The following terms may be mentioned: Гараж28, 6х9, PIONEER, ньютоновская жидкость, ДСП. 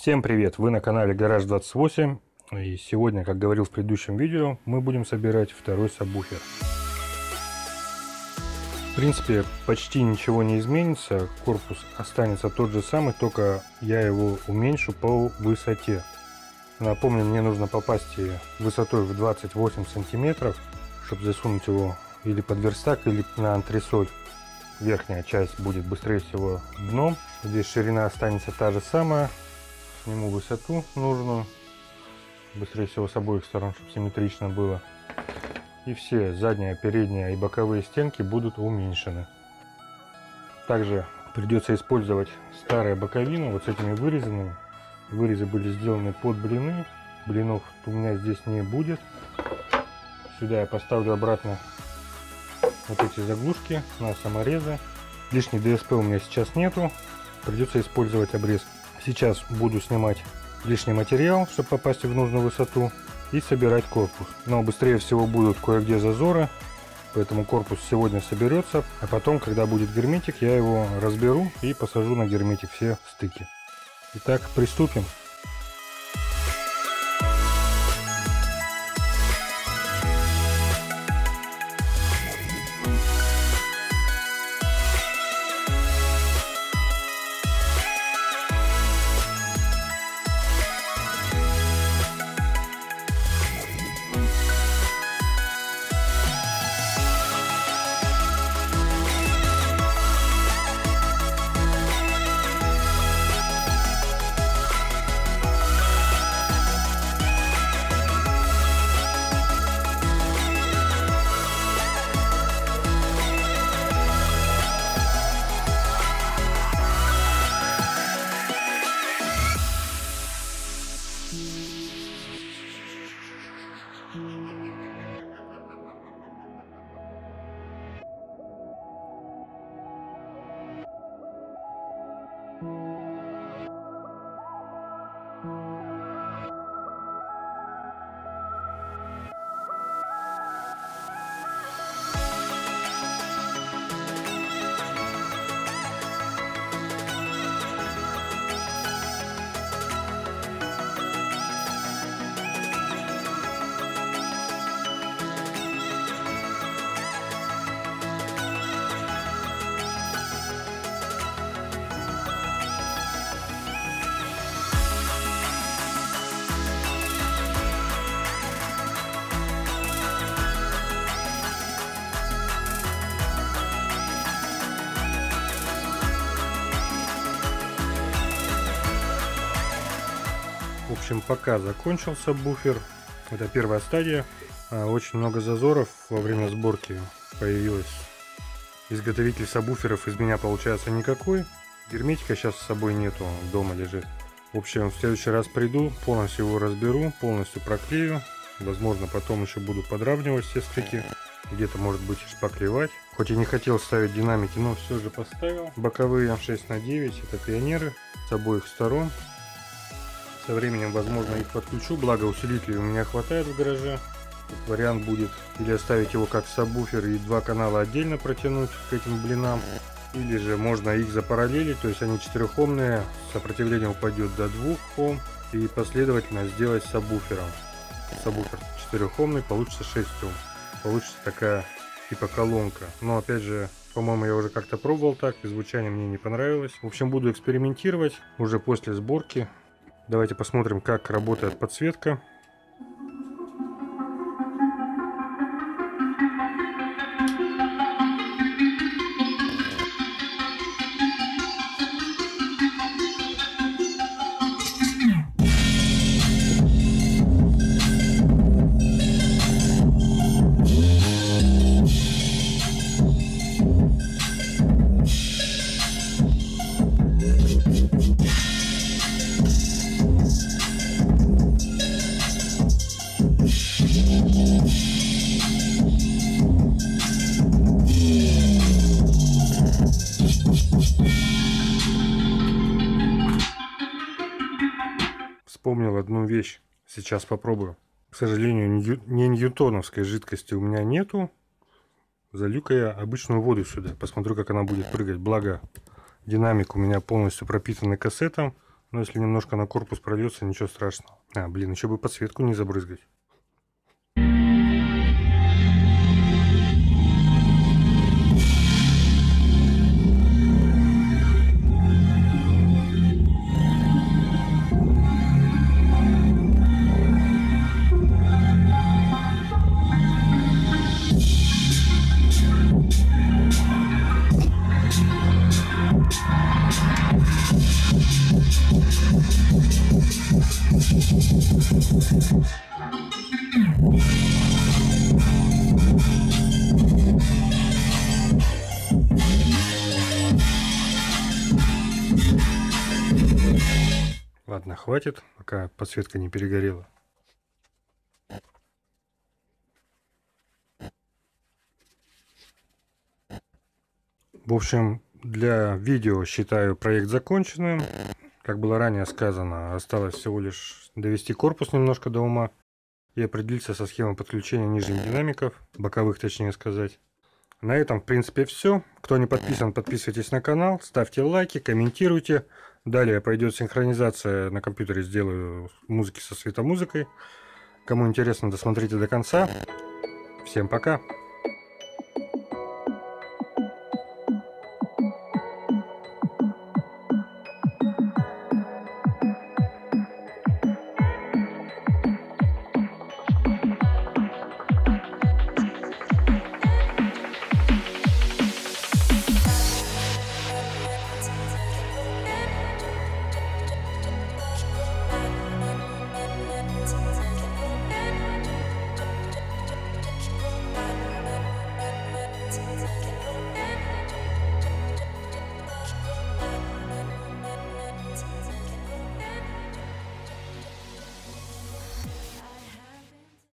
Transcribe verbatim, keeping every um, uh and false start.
Всем привет! Вы на канале Гараж двадцать восемь, и сегодня, как говорил в предыдущем видео, мы будем собирать второй сабвуфер. В принципе, почти ничего не изменится, корпус останется тот же самый, только я его уменьшу по высоте. Напомню, мне нужно попасть высотой в двадцать восемь сантиметров, чтобы засунуть его или под верстак, или на антресоль. Верхняя часть будет быстрее всего дном, здесь ширина останется та же самая. Сниму высоту нужную, быстрее всего с обоих сторон, чтобы симметрично было. И все задняя, передняя и боковые стенки будут уменьшены. Также придется использовать старые боковины вот с этими вырезанными. Вырезы были сделаны под блины. Блинов у меня здесь не будет. Сюда я поставлю обратно вот эти заглушки на саморезы. Лишней ДСП у меня сейчас нету. Придется использовать обрез. Сейчас буду снимать лишний материал, чтобы попасть в нужную высоту, и собирать корпус. Но быстрее всего будут кое-где зазоры, поэтому корпус сегодня соберется, а потом, когда будет герметик, я его разберу и посажу на герметик все стыки. Итак, приступим. В общем, пока закончился буфер, это первая стадия. Очень много зазоров во время сборки появилось. Изготовитель сабвуферов из меня получается никакой. Герметика сейчас с собой нету, дома лежит. В общем, в следующий раз приду, полностью его разберу, полностью проклею. Возможно, потом еще буду подравнивать все стыки. Где-то, может быть, шпаклевать. Хоть и не хотел ставить динамики, но все же поставил. Боковые шесть на девять, это пионеры с обоих сторон. Со временем, возможно, их подключу, благо усилителей у меня хватает в гараже. Этот вариант будет или оставить его как сабвуфер и два канала отдельно протянуть к этим блинам, или же можно их запараллелить, то есть они четырёхомные, сопротивление упадет до двух ом, и последовательно сделать сабвуфером. Сабвуфер четырёхомный, получится шесть ом, получится такая типа колонка, но опять же, по-моему, я уже как-то пробовал так, и звучание мне не понравилось. В общем, буду экспериментировать уже после сборки. Давайте посмотрим, как работает подсветка. Вспомнил одну вещь, сейчас попробую. К сожалению, нью... не ньютоновской жидкости у меня нету. Залью-ка я обычную воду сюда, посмотрю, как она будет прыгать. Благо, динамик у меня полностью пропитанный кассетом. Но если немножко на корпус прольется, ничего страшного. А, блин, еще бы подсветку не забрызгать. Ладно, хватит, пока подсветка не перегорела. В общем, для видео считаю проект законченным. Как было ранее сказано, осталось всего лишь довести корпус немножко до ума и определиться со схемой подключения нижних динамиков, боковых точнее сказать. На этом, в принципе, все. Кто не подписан, подписывайтесь на канал, ставьте лайки, комментируйте. Далее пройдет синхронизация. На компьютере сделаю музыки со светомузыкой. Кому интересно, досмотрите до конца. Всем пока!